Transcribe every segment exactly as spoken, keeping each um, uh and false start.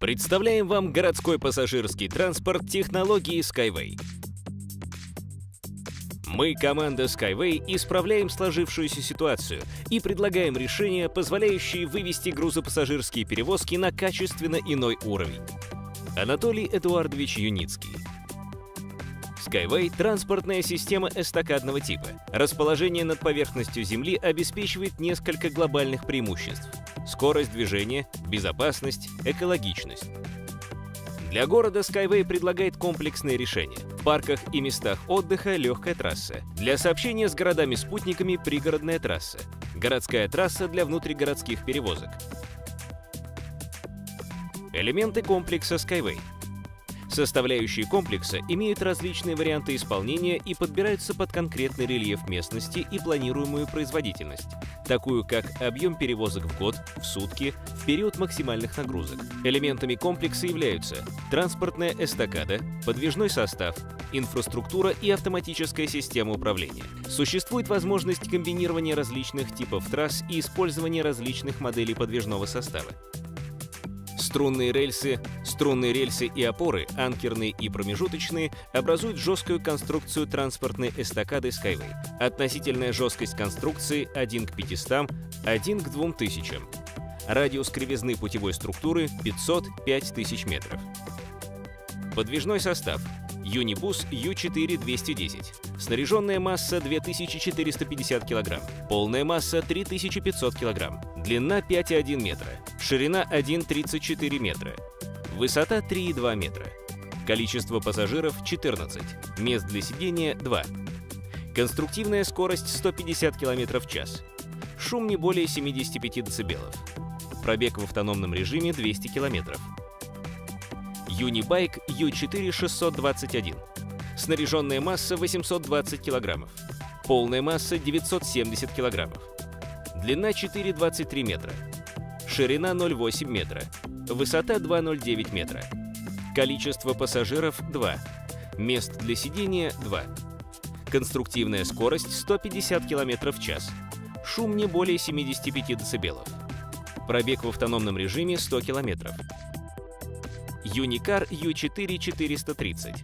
Представляем вам городской пассажирский транспорт технологии SkyWay. Мы, команда SkyWay, исправляем сложившуюся ситуацию и предлагаем решения, позволяющие вывести грузопассажирские перевозки на качественно иной уровень. Анатолий Эдуардович Юницкий. SkyWay – транспортная система эстакадного типа. Расположение над поверхностью Земли обеспечивает несколько глобальных преимуществ: скорость движения, безопасность, экологичность. Для города SkyWay предлагает комплексные решения. В парках и местах отдыха легкая трасса. Для сообщения с городами-спутниками пригородная трасса. Городская трасса для внутригородских перевозок. Элементы комплекса SkyWay. Составляющие комплекса имеют различные варианты исполнения и подбираются под конкретный рельеф местности и планируемую производительность, такую как объем перевозок в год, в сутки, в период максимальных нагрузок. Элементами комплекса являются транспортная эстакада, подвижной состав, инфраструктура и автоматическая система управления. Существует возможность комбинирования различных типов трасс и использования различных моделей подвижного состава. Струнные рельсы, струнные рельсы и опоры, анкерные и промежуточные, образуют жесткую конструкцию транспортной эстакады SkyWay. Относительная жесткость конструкции один к пятистам, один к двум тысячам. Радиус кривизны путевой структуры пятьсот — пять тысяч метров. Подвижной состав. Unibus U четыре двести десять. Снаряженная масса две тысячи четыреста пятьдесят килограмм. Полная масса три тысячи пятьсот килограмм. Длина пять и одна десятая метра. Ширина один и тридцать четыре метра. Высота три и две десятых метра. Количество пассажиров четырнадцать. Мест для сидения два. Конструктивная скорость сто пятьдесят километров в час. Шум не более семидесяти пяти децибелов. Пробег в автономном режиме двести километров. Unibike U четыре шестьсот двадцать один. Снаряженная масса восемьсот двадцать килограммов. Полная масса девятьсот семьдесят килограммов. Длина четыре и двадцать три метра. Ширина ноль и восемь метра. Высота два и ноль девять метра. Количество пассажиров два. Мест для сидения два. Конструктивная скорость сто пятьдесят километров в час. Шум не более семидесяти пяти децибелов. Пробег в автономном режиме сто километров. Unicar U четыре четыреста тридцать.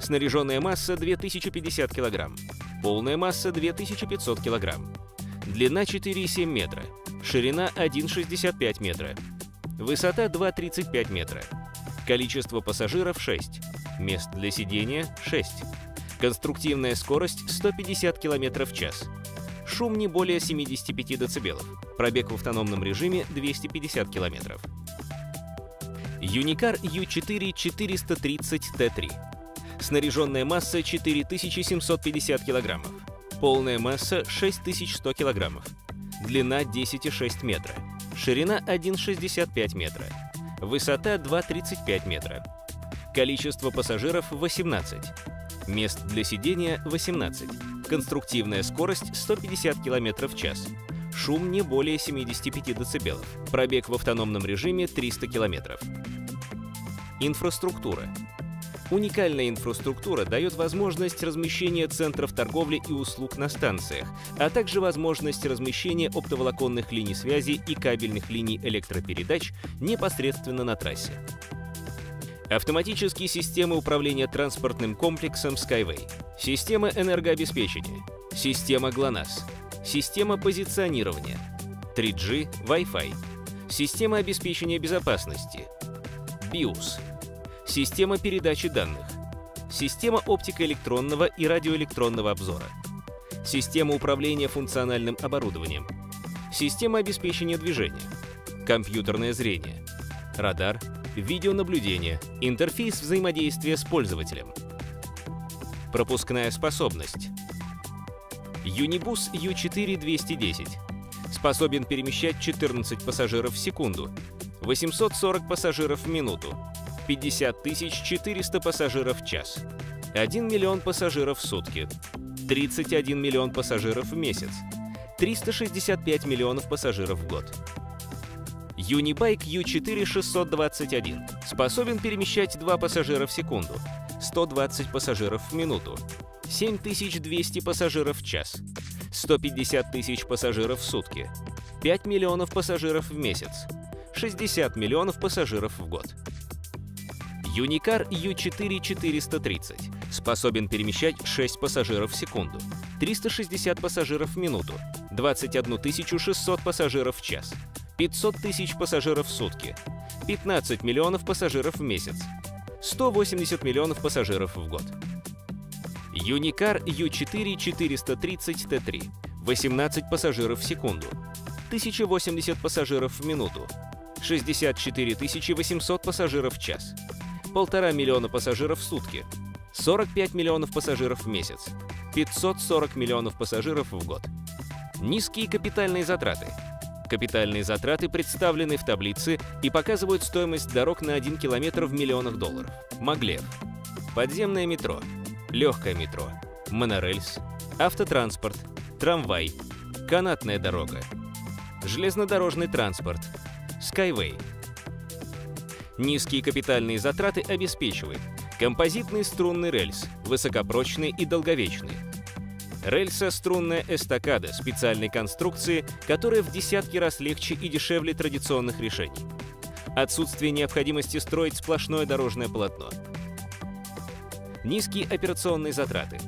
Снаряженная масса две тысячи пятьдесят килограмм. Полная масса две тысячи пятьсот килограмм. Длина четыре и семь метра. Ширина один и шестьдесят пять метра. Высота два и тридцать пять метра. Количество пассажиров шесть. Мест для сидения шесть. Конструктивная скорость сто пятьдесят километров в час. Шум не более семидесяти пяти децибелов. Пробег в автономном режиме двести пятьдесят километров. Unicar U четыре четыреста тридцать Т три. Снаряженная масса четыре тысячи семьсот пятьдесят килограммов. Полная масса шесть тысяч сто килограммов. Длина десять и шесть метра. Ширина один и шестьдесят пять метра. Высота два и тридцать пять метра. Количество пассажиров восемнадцать. Мест для сидения восемнадцать. Конструктивная скорость сто пятьдесят километров в час. Шум не более семидесяти пяти децибелов. Пробег в автономном режиме триста километров. Инфраструктура. Уникальная инфраструктура дает возможность размещения центров торговли и услуг на станциях, а также возможность размещения оптоволоконных линий связи и кабельных линий электропередач непосредственно на трассе. Автоматические системы управления транспортным комплексом SkyWay. Система энергообеспечения. Система ГЛОНАСС. Система позиционирования. три джи, Wi-Fi. Система обеспечения безопасности. ПИУС. Система передачи данных. Система оптико-электронного и радиоэлектронного обзора. Система управления функциональным оборудованием. Система обеспечения движения. Компьютерное зрение. Радар. Видеонаблюдение. Интерфейс взаимодействия с пользователем. Пропускная способность. Unibus U четыре двести десять. Способен перемещать четырнадцать пассажиров в секунду, восемьсот сорок пассажиров в минуту, пятьдесят тысяч четыреста пассажиров в час, один миллион пассажиров в сутки, тридцать один миллион пассажиров в месяц, триста шестьдесят пять миллионов пассажиров в год. Unibike U четыре шестьсот двадцать один. Способен перемещать два пассажира в секунду, сто двадцать пассажиров в минуту, семь тысяч двести пассажиров в час, сто пятьдесят тысяч пассажиров в сутки, пять миллионов пассажиров в месяц, шестьдесят миллионов пассажиров в год. Unicar ю четыре четыреста тридцать способен перемещать шесть пассажиров в секунду, триста шестьдесят пассажиров в минуту, двадцать одну тысячу шестьсот пассажиров в час, пятьсот тысяч пассажиров в сутки, пятнадцать миллионов пассажиров в месяц, сто восемьдесят миллионов пассажиров в год. Unicar ю четыре четыреста тридцать ти три – восемнадцать пассажиров в секунду, тысяча восемьдесят пассажиров в минуту, шестьдесят четыре тысячи восемьсот пассажиров в час, полтора миллиона пассажиров в сутки, сорок пять миллионов пассажиров в месяц, пятьсот сорок миллионов пассажиров в год. Низкие капитальные затраты. Капитальные затраты представлены в таблице и показывают стоимость дорог на один километр в миллионах долларов. Маглев, подземное метро, легкое метро, монорельс, автотранспорт, трамвай, канатная дорога, железнодорожный транспорт, SkyWay. Низкие капитальные затраты обеспечивают композитный струнный рельс, высокопрочный и долговечный. Рельсо-струнная эстакада специальной конструкции, которая в десятки раз легче и дешевле традиционных решений. Отсутствие необходимости строить сплошное дорожное полотно. Низкие операционные затраты.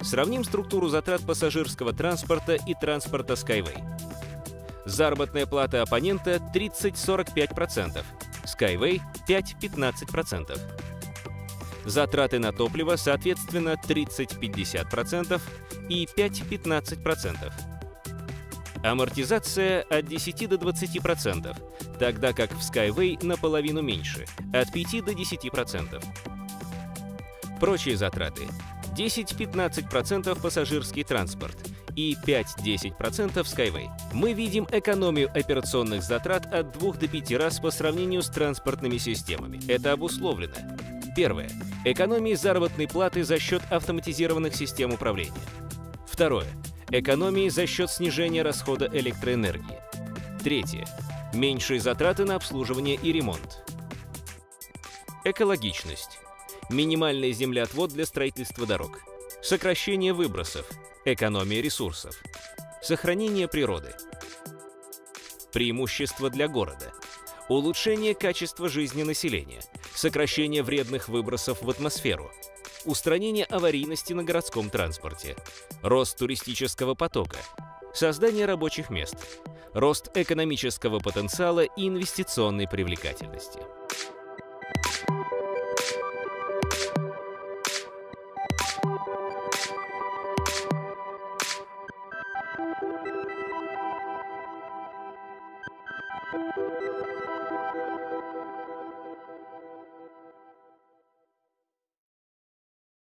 Сравним структуру затрат пассажирского транспорта и транспорта SkyWay. Заработная плата оппонента тридцать-сорок пять процентов, SkyWay пять-пятнадцать процентов. Затраты на топливо, соответственно, тридцать-пятьдесят процентов и пять-пятнадцать процентов. Амортизация от десяти до двадцати процентов, тогда как в SkyWay наполовину меньше, от пяти до десяти процентов. Прочие затраты. десять-пятнадцать процентов пассажирский транспорт и пять-десять процентов SkyWay. Мы видим экономию операционных затрат от двух до пяти раз по сравнению с транспортными системами. Это обусловлено. Первое. Экономии заработной платы за счет автоматизированных систем управления. Второе. Экономии за счет снижения расхода электроэнергии. Третье. Меньшие затраты на обслуживание и ремонт. Экологичность. Минимальный землеотвод для строительства дорог. Сокращение выбросов. Экономия ресурсов. Сохранение природы. Преимущества для города. Улучшение качества жизни населения. Сокращение вредных выбросов в атмосферу. Устранение аварийности на городском транспорте. Рост туристического потока. Создание рабочих мест. Рост экономического потенциала и инвестиционной привлекательности. Thank you.